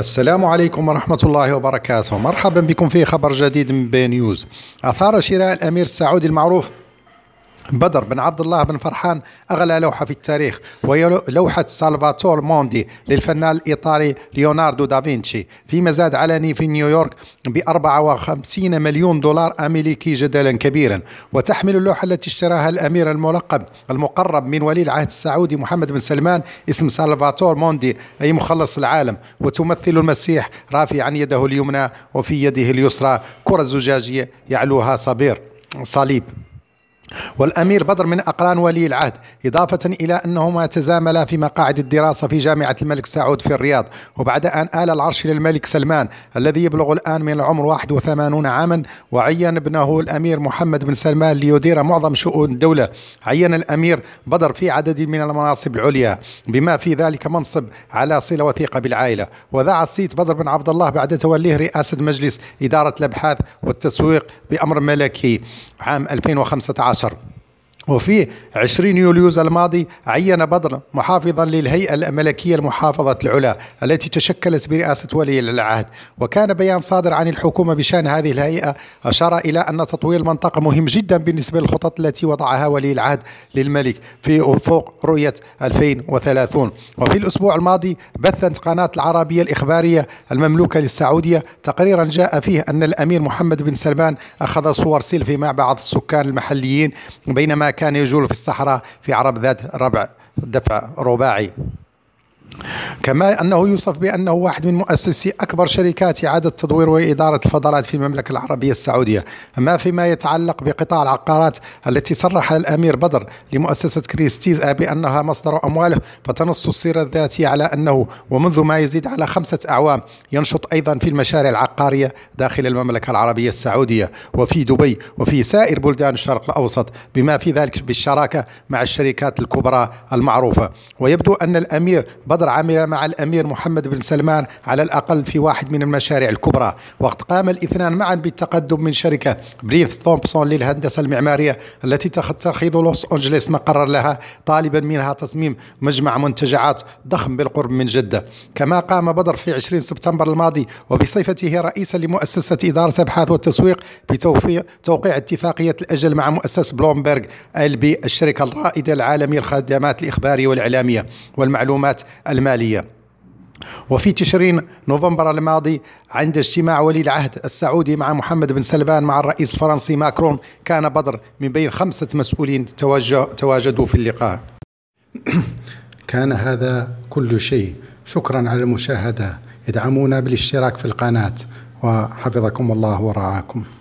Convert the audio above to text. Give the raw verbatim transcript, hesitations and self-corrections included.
السلام عليكم ورحمة الله وبركاته. مرحبا بكم في خبر جديد من بي نيوز. أثار شراء الأمير السعودي المعروف بدر بن عبد الله بن فرحان أغلى لوحة في التاريخ، وهي لوحة سالفاتور موندي للفنان الإيطالي ليوناردو دافنشي في مزاد علني في نيويورك ب أربعة وخمسين مليون دولار أمريكي جدلا كبيرا. وتحمل اللوحة التي اشتراها الأمير الملقب المقرب من ولي العهد السعودي محمد بن سلمان اسم سالفاتور موندي، أي مخلص العالم، وتمثل المسيح رافعا يده اليمنى وفي يده اليسرى كرة زجاجية يعلوها صبير صليب. والأمير بدر من أقران ولي العهد، إضافة إلى أنهما تزاملا في مقاعد الدراسة في جامعة الملك سعود في الرياض. وبعد أن آل العرش للملك سلمان الذي يبلغ الآن من العمر واحد وثمانين عاما، وعين ابنه الأمير محمد بن سلمان ليدير معظم شؤون الدولة، عين الأمير بدر في عدد من المناصب العليا بما في ذلك منصب على صلة وثيقة بالعائلة. وذاع الصيت بدر بن عبد الله بعد توليه رئاسة مجلس إدارة الأبحاث والتسويق بأمر ملكي عام ألفين وخمسة عشر. وفي عشرين يوليوز الماضي عين بدر محافظا للهيئة الملكية لمحافظة العلا التي تشكلت برئاسة ولي العهد. وكان بيان صادر عن الحكومة بشأن هذه الهيئة أشار إلى أن تطوير المنطقة مهم جدا بالنسبة للخطط التي وضعها ولي العهد للملك في أفق رؤية ألفين وثلاثين. وفي الأسبوع الماضي بثت قناة العربية الإخبارية المملوكة للسعودية تقريرا جاء فيه أن الأمير محمد بن سلمان أخذ صور سيلفي مع بعض السكان المحليين بينما كان يجول في الصحراء في عرب ذات ربع دفع رباعي. كما أنه يوصف بأنه واحد من مؤسسي أكبر شركات إعادة تدوير وإدارة الفضلات في المملكة العربية السعودية. أما فيما يتعلق بقطاع العقارات التي صرح الأمير بدر لمؤسسة كريستيز بأنها مصدر أمواله، فتنص السيرة الذاتية على أنه ومنذ ما يزيد على خمسة أعوام ينشط أيضا في المشاريع العقارية داخل المملكة العربية السعودية وفي دبي وفي سائر بلدان الشرق الأوسط، بما في ذلك بالشراكة مع الشركات الكبرى المعروفة. ويبدو أن الأمير بدر عمل مع الأمير محمد بن سلمان على الأقل في واحد من المشاريع الكبرى، وقد قام الاثنان معا بالتقدم من شركة بريث ثومبسون للهندسة المعمارية التي تتخذ لوس أنجلس مقرا لها، طالبا منها تصميم مجمع منتجعات ضخم بالقرب من جدة. كما قام بدر في عشرين سبتمبر الماضي وبصفته رئيسا لمؤسسة إدارة الأبحاث والتسويق بتوقيع اتفاقية الأجل مع مؤسسة بلومبرغ ال بي الشركة الرائدة العالمية للخدمات الإخبارية والإعلامية والمعلومات المالية. وفي تشرين نوفمبر الماضي عند اجتماع ولي العهد السعودي مع محمد بن سلمان مع الرئيس الفرنسي ماكرون كان بدر من بين خمسة مسؤولين تواجدوا في اللقاء. كان هذا كل شيء. شكرا على المشاهدة. ادعمونا بالاشتراك في القناة وحفظكم الله ورعاكم.